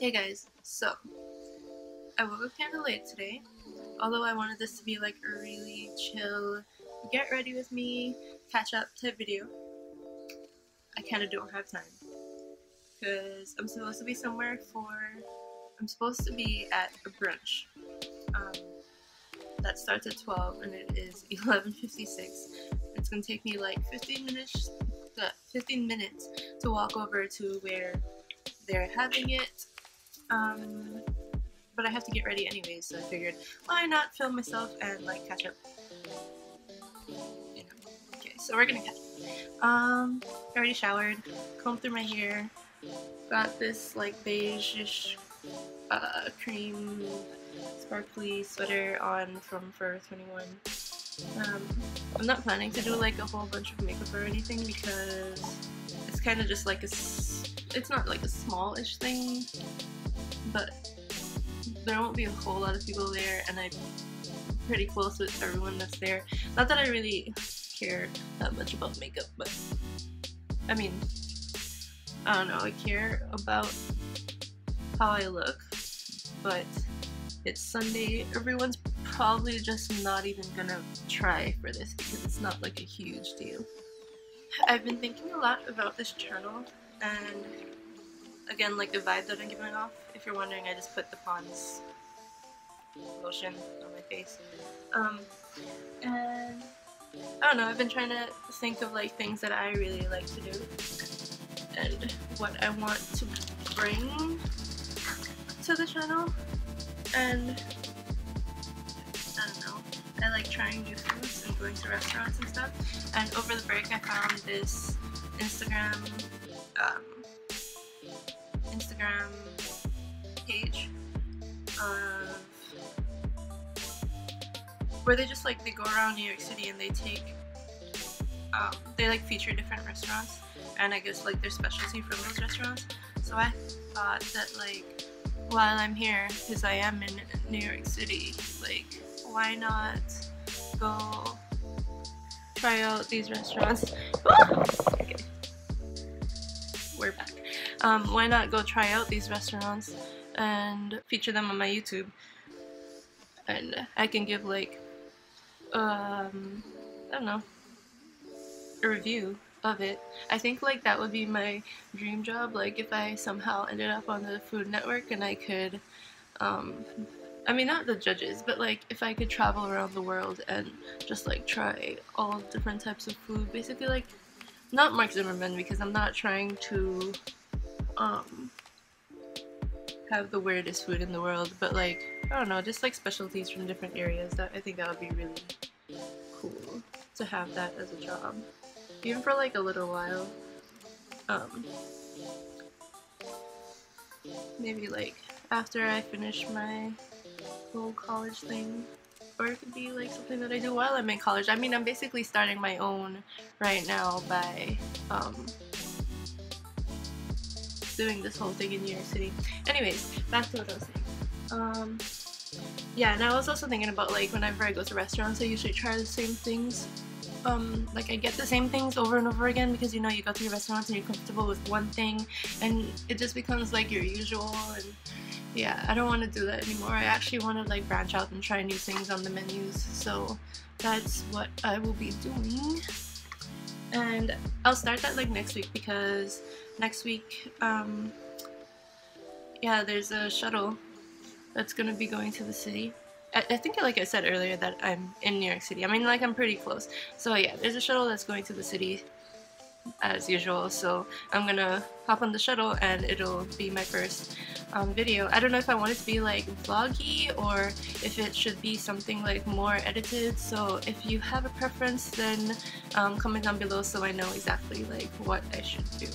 Hey guys, so I woke up kind of late today, although I wanted this to be like a really chill, get ready with me, catch up type video. I kind of don't have time because I'm supposed to be at a brunch that starts at 12 and it is 11:56. It's gonna take me like 15 minutes to walk over to where they're having it, but I have to get ready anyway, so I figured why not film myself and like catch up, you know. Okay, so we're gonna catch up. I already showered, combed through my hair, got this like beige-ish cream sparkly sweater on from Forever 21. I'm not planning to do like a whole bunch of makeup or anything because it's kind of just like it's not like a small-ish thing, but there won't be a whole lot of people there and I'm pretty close with everyone that's there. Not that I really care that much about makeup, but I mean, I don't know, I care about how I look, but it's Sunday, everyone's probably just not even gonna try for this because it's not like a huge deal. I've been thinking a lot about this channel, and again, like the vibe that I'm giving off, if you're wondering, I just put the Ponds lotion on my face. And I don't know, I've been trying to think of like things that I really like to do and what I want to bring to the channel, and I don't know, I like trying new foods and going to restaurants and stuff. And over the break I found this Instagram page where they just like, they go around New York City and they take they like feature different restaurants and I guess like their specialty from those restaurants. So I thought that like while I'm here, because I am in New York City, like why not go try out these restaurants. Okay. We're back. Why not go try out these restaurants and feature them on my YouTube, and I can give like I don't know, a review of it. I think like that would be my dream job, like if I somehow ended up on the Food Network and I could I mean, not the judges, but like if I could travel around the world and just like try all different types of food, basically like not Mark Zuckerberg, because I'm not trying to have the weirdest food in the world, but like, I don't know, just like specialties from different areas. That I think that would be really cool to have that as a job, even for like a little while. Maybe like after I finish my whole college thing, or it could be like something that I do while I'm in college. I mean, I'm basically starting my own right now by doing this whole thing in New York City. Anyways, back to what I was saying. Yeah, and I was also thinking about like whenever I go to restaurants, I usually try the same things. Like I get the same things over and over again because, you know, you go to your restaurants and you're comfortable with one thing and it just becomes like your usual. And yeah, I don't want to do that anymore. I actually want to like branch out and try new things on the menus, so that's what I will be doing. And I'll start that like next week, because next week, yeah, there's a shuttle that's gonna be going to the city. I think like I said earlier that I'm in New York City. I mean, like I'm pretty close. So yeah, there's a shuttle that's going to the city as usual, so I'm gonna hop on the shuttle and it'll be my first video. I don't know if I want it to be like vloggy or if it should be something like more edited, so if you have a preference, then comment down below so I know exactly like what I should do.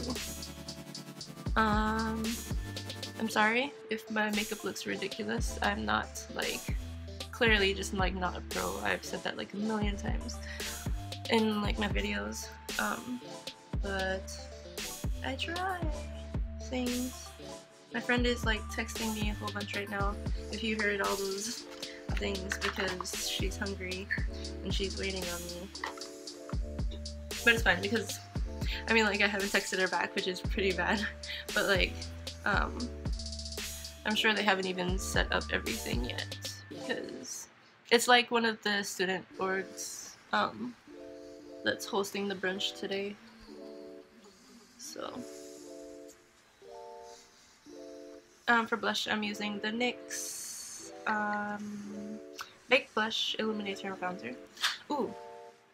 I'm sorry if my makeup looks ridiculous. I'm not like, clearly just like not a pro. I've said that like a million times in like my videos, but I try things. My friend is like texting me a whole bunch right now, if you heard all those things, because she's hungry and she's waiting on me. But it's fine, because I mean, like I haven't texted her back, which is pretty bad, but like I'm sure they haven't even set up everything yet, because it's like one of the student orgs that's hosting the brunch today. So for blush, I'm using the NYX Baked Blush Illuminator and Founder. Ooh,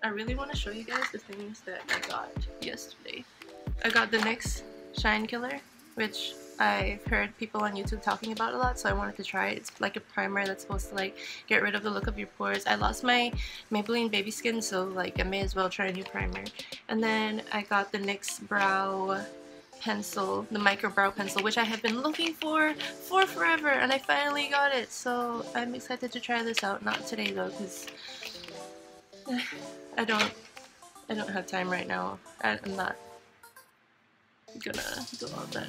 I really want to show you guys the things that I got yesterday. I got the NYX Shine Killer, which I've heard people on YouTube talking about a lot, so I wanted to try it. It's like a primer that's supposed to like get rid of the look of your pores. I lost my Maybelline baby skin, so like I may as well try a new primer. And then I got the NYX brow pencil, the micro brow pencil, which I have been looking for forever, and I finally got it. So I'm excited to try this out. Not today though, because I don't have time right now. I'm not gonna do all that.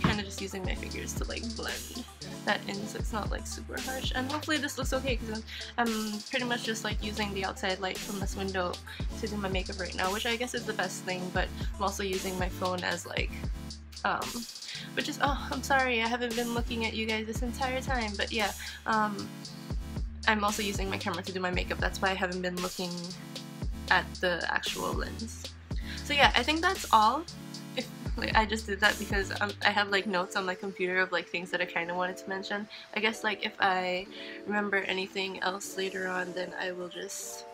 Kind of just using my fingers to like blend that in so it's not like super harsh, and hopefully this looks okay because I'm pretty much just like using the outside light from this window to do my makeup right now, which I guess is the best thing, but I'm also using my phone as like which is, oh, I'm sorry, I haven't been looking at you guys this entire time, but yeah, I'm also using my camera to do my makeup. That's why I haven't been looking at the actual lens. So yeah, I think that's all. Like, I just did that because I have like notes on my computer of like things that I kind of wanted to mention. I guess like if I remember anything else later on, then I will just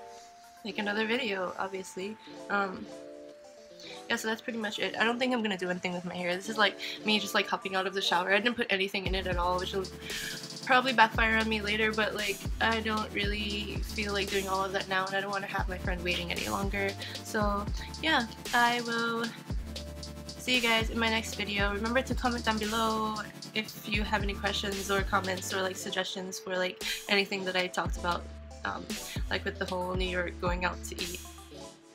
make another video, obviously. Yeah, so that's pretty much it. I don't think I'm gonna do anything with my hair. This is like me just like hopping out of the shower. I didn't put anything in it at all, which will probably backfire on me later, but like I don't really feel like doing all of that now, and I don't want to have my friend waiting any longer. So yeah, I will see you guys in my next video. Remember to comment down below if you have any questions or comments or like suggestions for like anything that I talked about, like with the whole New York going out to eat,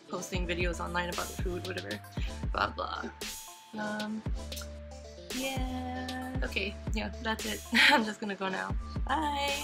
posting videos online about the food, whatever, blah blah. Yeah, okay, yeah, that's it. I'm just gonna go now. Bye.